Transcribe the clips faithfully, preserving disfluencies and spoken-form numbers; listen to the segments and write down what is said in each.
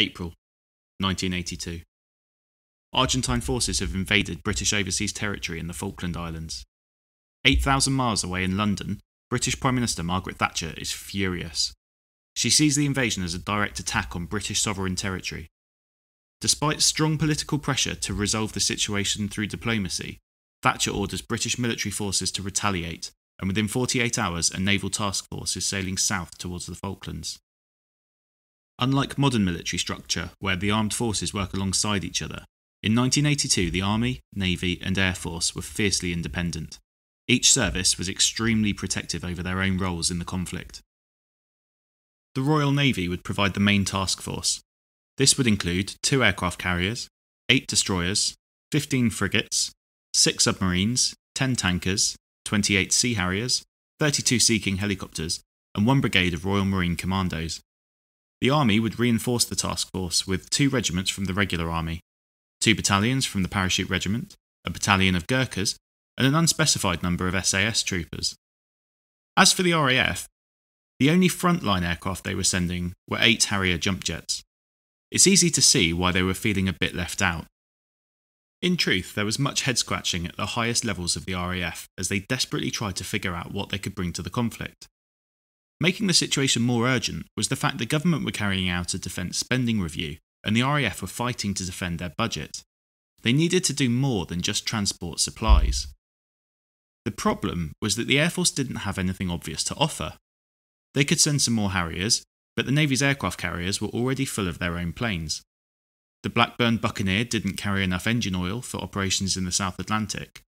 April nineteen eighty-two. Argentine forces have invaded British overseas territory in the Falkland Islands. eight thousand miles away in London, British Prime Minister Margaret Thatcher is furious. She sees the invasion as a direct attack on British sovereign territory. Despite strong political pressure to resolve the situation through diplomacy, Thatcher orders British military forces to retaliate, and within forty-eight hours a naval task force is sailing south towards the Falklands. Unlike modern military structure, where the armed forces work alongside each other, in nineteen eighty-two the Army, Navy and Air Force were fiercely independent. Each service was extremely protective over their own roles in the conflict. The Royal Navy would provide the main task force. This would include two aircraft carriers, eight destroyers, fifteen frigates, six submarines, ten tankers, twenty-eight Sea Harriers, thirty-two Sea King helicopters, and one brigade of Royal Marine Commandos. The Army would reinforce the task force with two regiments from the regular Army, two battalions from the Parachute Regiment, a battalion of Gurkhas, and an unspecified number of S A S troopers. As for the R A F, the only frontline aircraft they were sending were eight Harrier jump jets. It's easy to see why they were feeling a bit left out. In truth, there was much head-scratching at the highest levels of the R A F as they desperately tried to figure out what they could bring to the conflict. Making the situation more urgent was the fact the government were carrying out a defence spending review and the R A F were fighting to defend their budget. They needed to do more than just transport supplies. The problem was that the Air Force didn't have anything obvious to offer. They could send some more Harriers, but the Navy's aircraft carriers were already full of their own planes. The Blackburn Buccaneer didn't carry enough engine oil for operations in the South Atlantic,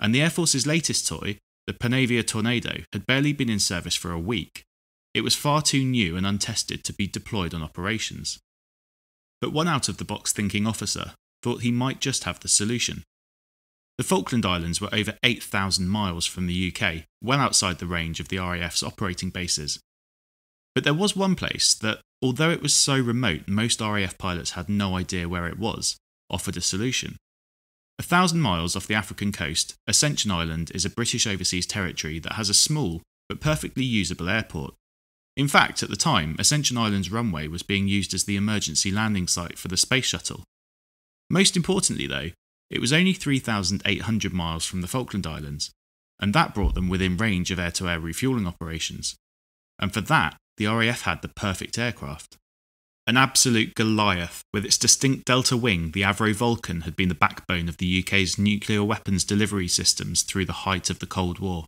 and the Air Force's latest toy, the Panavia Tornado, had barely been in service for a week. It was far too new and untested to be deployed on operations. But one out-of-the-box thinking officer thought he might just have the solution. The Falkland Islands were over eight thousand miles from the U K, well outside the range of the R A F's operating bases. But there was one place that, although it was so remote most R A F pilots had no idea where it was, offered a solution. A thousand miles off the African coast, Ascension Island is a British overseas territory that has a small but perfectly usable airport. In fact, at the time, Ascension Island's runway was being used as the emergency landing site for the space shuttle. Most importantly though, it was only three thousand eight hundred miles from the Falkland Islands, and that brought them within range of air-to-air refuelling operations. And for that, the R A F had the perfect aircraft. An absolute Goliath, with its distinct delta wing, the Avro Vulcan had been the backbone of the U K's nuclear weapons delivery systems through the height of the Cold War.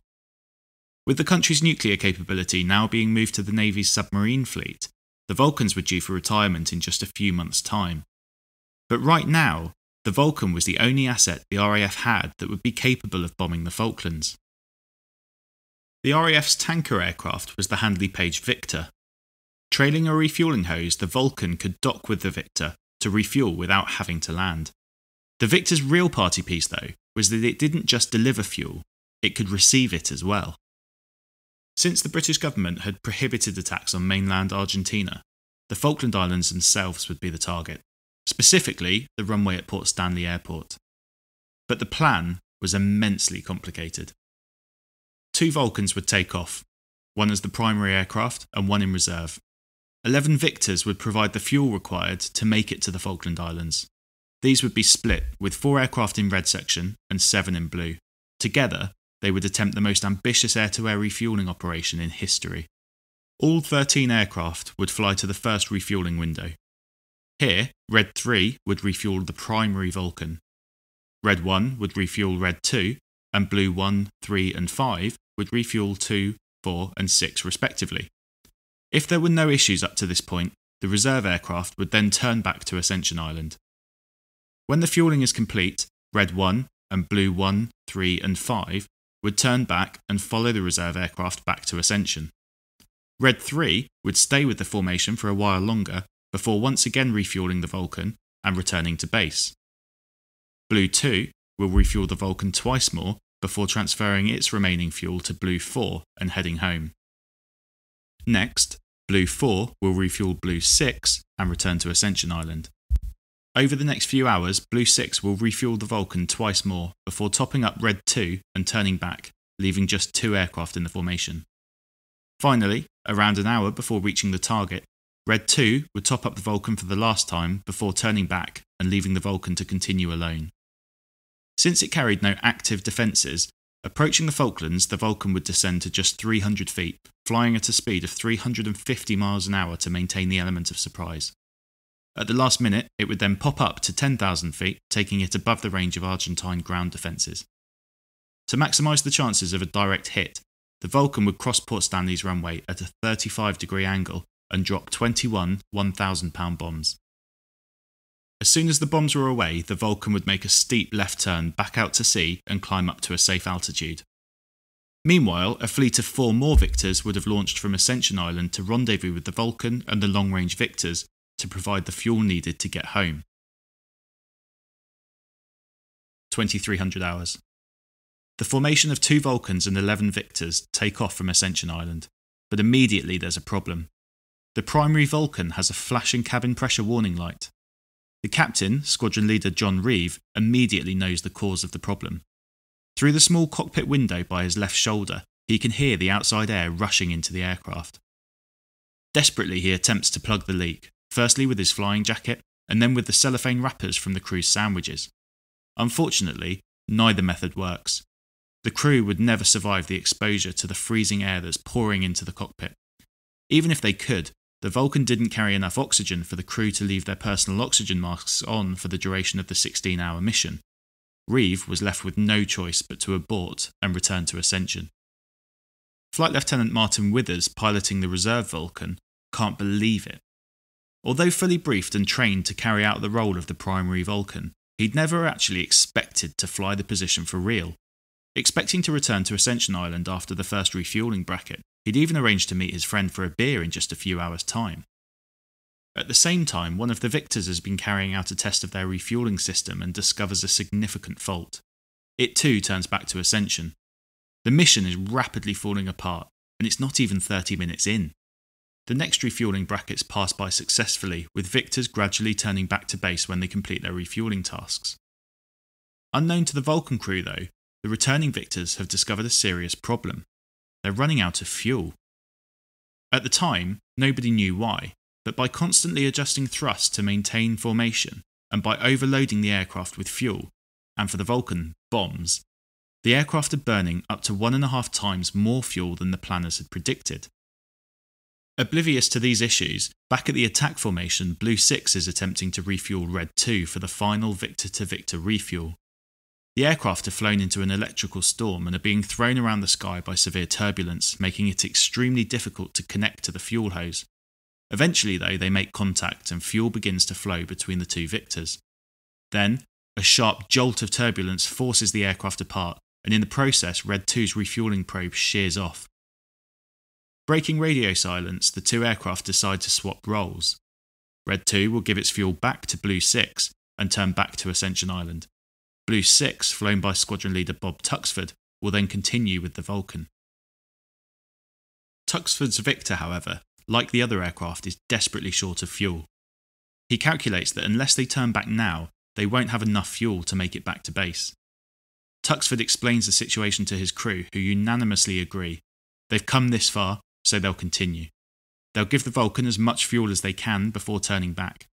With the country's nuclear capability now being moved to the Navy's submarine fleet, the Vulcans were due for retirement in just a few months' time. But right now, the Vulcan was the only asset the R A F had that would be capable of bombing the Falklands. The R A F's tanker aircraft was the Handley Page Victor. Trailing a refuelling hose, the Vulcan could dock with the Victor to refuel without having to land. The Victor's real party piece, though, was that it didn't just deliver fuel, it could receive it as well. Since the British government had prohibited attacks on mainland Argentina, the Falkland Islands themselves would be the target, specifically the runway at Port Stanley Airport. But the plan was immensely complicated. Two Vulcans would take off, one as the primary aircraft and one in reserve. Eleven Victors would provide the fuel required to make it to the Falkland Islands. These would be split, with four aircraft in red section and seven in blue. Together, they would attempt the most ambitious air-to-air refuelling operation in history. All thirteen aircraft would fly to the first refuelling window. Here, Red three would refuel the primary Vulcan. Red one would refuel Red two, and Blue one, three and five would refuel two, four and six respectively. If there were no issues up to this point, the reserve aircraft would then turn back to Ascension Island. When the fueling is complete, Red one and Blue one, three and five would turn back and follow the reserve aircraft back to Ascension. Red three would stay with the formation for a while longer before once again refueling the Vulcan and returning to base. Blue two will refuel the Vulcan twice more before transferring its remaining fuel to Blue four and heading home. Next, Blue four will refuel Blue six and return to Ascension Island. Over the next few hours, Blue six will refuel the Vulcan twice more before topping up Red two and turning back, leaving just two aircraft in the formation. Finally, around an hour before reaching the target, Red two would top up the Vulcan for the last time before turning back and leaving the Vulcan to continue alone. Since it carried no active defences, approaching the Falklands, the Vulcan would descend to just three hundred feet, flying at a speed of three hundred fifty miles an hour to maintain the element of surprise. At the last minute, it would then pop up to ten thousand feet, taking it above the range of Argentine ground defences. To maximise the chances of a direct hit, the Vulcan would cross Port Stanley's runway at a thirty-five degree angle and drop twenty-one one thousand pound bombs. As soon as the bombs were away, the Vulcan would make a steep left turn back out to sea and climb up to a safe altitude. Meanwhile, a fleet of four more Victors would have launched from Ascension Island to rendezvous with the Vulcan and the long-range Victors to provide the fuel needed to get home. twenty-three hundred hours. The formation of two Vulcans and eleven Victors take off from Ascension Island, but immediately there's a problem. The primary Vulcan has a flashing cabin pressure warning light. The captain, squadron leader John Reeve, immediately knows the cause of the problem. Through the small cockpit window by his left shoulder, he can hear the outside air rushing into the aircraft. Desperately, he attempts to plug the leak, firstly with his flying jacket and then with the cellophane wrappers from the crew's sandwiches. Unfortunately, neither method works. The crew would never survive the exposure to the freezing air that's pouring into the cockpit. Even if they could, the Vulcan didn't carry enough oxygen for the crew to leave their personal oxygen masks on for the duration of the sixteen hour mission. Reeve was left with no choice but to abort and return to Ascension. Flight Lieutenant Martin Withers, piloting the reserve Vulcan, can't believe it. Although fully briefed and trained to carry out the role of the primary Vulcan, he'd never actually expected to fly the position for real. Expecting to return to Ascension Island after the first refuelling bracket, he'd even arranged to meet his friend for a beer in just a few hours' time. At the same time, one of the Victors has been carrying out a test of their refuelling system and discovers a significant fault. It too turns back to Ascension. The mission is rapidly falling apart, and it's not even thirty minutes in. The next refuelling brackets pass by successfully, with Victors gradually turning back to base when they complete their refuelling tasks. Unknown to the Vulcan crew though, the returning Victors have discovered a serious problem. They're running out of fuel. At the time, nobody knew why, but by constantly adjusting thrust to maintain formation, and by overloading the aircraft with fuel, and for the Vulcan, bombs, the aircraft are burning up to one and a half times more fuel than the planners had predicted. Oblivious to these issues, back at the attack formation, Blue six is attempting to refuel Red two for the final Victor-to-Victor refuel. The aircraft have flown into an electrical storm and are being thrown around the sky by severe turbulence, making it extremely difficult to connect to the fuel hose. Eventually though, they make contact and fuel begins to flow between the two Victors. Then, a sharp jolt of turbulence forces the aircraft apart, and in the process, Red two's refuelling probe shears off. Breaking radio silence, the two aircraft decide to swap roles. Red two will give its fuel back to Blue six and turn back to Ascension Island. Blue six, flown by squadron leader Bob Tuxford, will then continue with the Vulcan. Tuxford's Victor, however, like the other aircraft, is desperately short of fuel. He calculates that unless they turn back now, they won't have enough fuel to make it back to base. Tuxford explains the situation to his crew, who unanimously agree. They've come this far, so they'll continue. They'll give the Vulcan as much fuel as they can before turning back.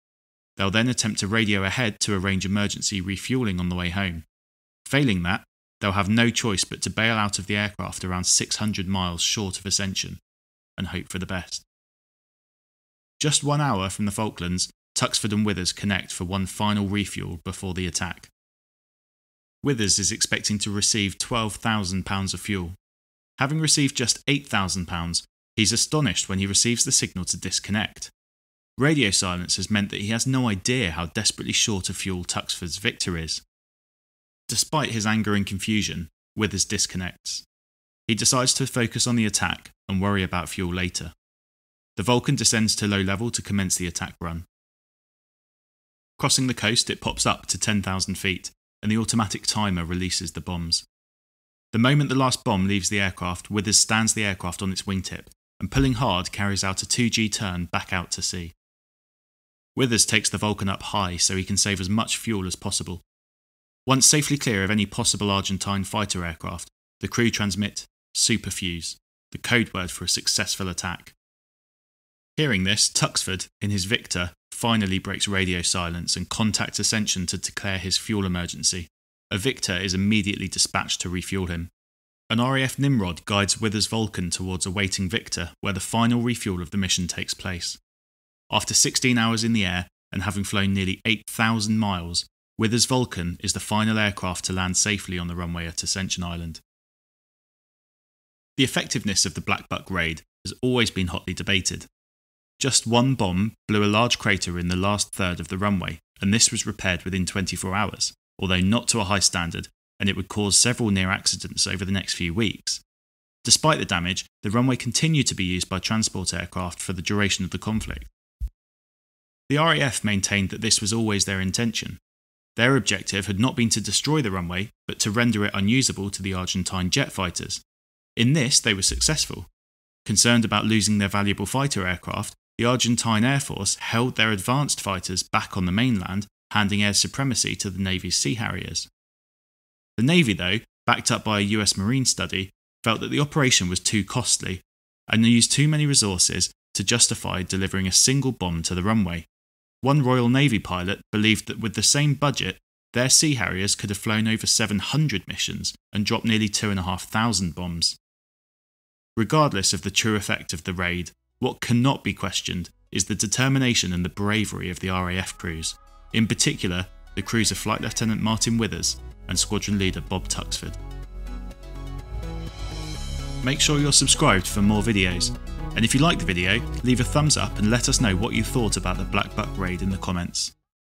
They'll then attempt to radio ahead to arrange emergency refuelling on the way home. Failing that, they'll have no choice but to bail out of the aircraft around six hundred miles short of Ascension, and hope for the best. Just one hour from the Falklands, Tuxford and Withers connect for one final refuel before the attack. Withers is expecting to receive twelve thousand pounds of fuel. Having received just eight thousand pounds, he's astonished when he receives the signal to disconnect. Radio silence has meant that he has no idea how desperately short of fuel Tuxford's Victor is. Despite his anger and confusion, Withers disconnects. He decides to focus on the attack and worry about fuel later. The Vulcan descends to low level to commence the attack run. Crossing the coast, it pops up to ten thousand feet, and the automatic timer releases the bombs. The moment the last bomb leaves the aircraft, Withers stands the aircraft on its wingtip, and pulling hard carries out a two G turn back out to sea. Withers takes the Vulcan up high so he can save as much fuel as possible. Once safely clear of any possible Argentine fighter aircraft, the crew transmit superfuse, the code word for a successful attack. Hearing this, Tuxford, in his Victor, finally breaks radio silence and contacts Ascension to declare his fuel emergency. A Victor is immediately dispatched to refuel him. An R A F Nimrod guides Withers' Vulcan towards a waiting Victor, where the final refuel of the mission takes place. After sixteen hours in the air, and having flown nearly eight thousand miles, Withers' Vulcan is the final aircraft to land safely on the runway at Ascension Island. The effectiveness of the Black Buck raid has always been hotly debated. Just one bomb blew a large crater in the last third of the runway, and this was repaired within twenty-four hours, although not to a high standard, and it would cause several near accidents over the next few weeks. Despite the damage, the runway continued to be used by transport aircraft for the duration of the conflict. The R A F maintained that this was always their intention. Their objective had not been to destroy the runway, but to render it unusable to the Argentine jet fighters. In this, they were successful. Concerned about losing their valuable fighter aircraft, the Argentine Air Force held their advanced fighters back on the mainland, handing air supremacy to the Navy's Sea Harriers. The Navy, though, backed up by a U S Marine study, felt that the operation was too costly, and used too many resources to justify delivering a single bomb to the runway. One Royal Navy pilot believed that with the same budget, their Sea Harriers could have flown over seven hundred missions and dropped nearly two thousand five hundred bombs. Regardless of the true effect of the raid, what cannot be questioned is the determination and the bravery of the R A F crews, in particular the crews of Flight Lieutenant Martin Withers and Squadron Leader Bob Tuxford. Make sure you're subscribed for more videos, and if you like the video, leave a thumbs up and let us know what you thought about the Black Buck raid in the comments.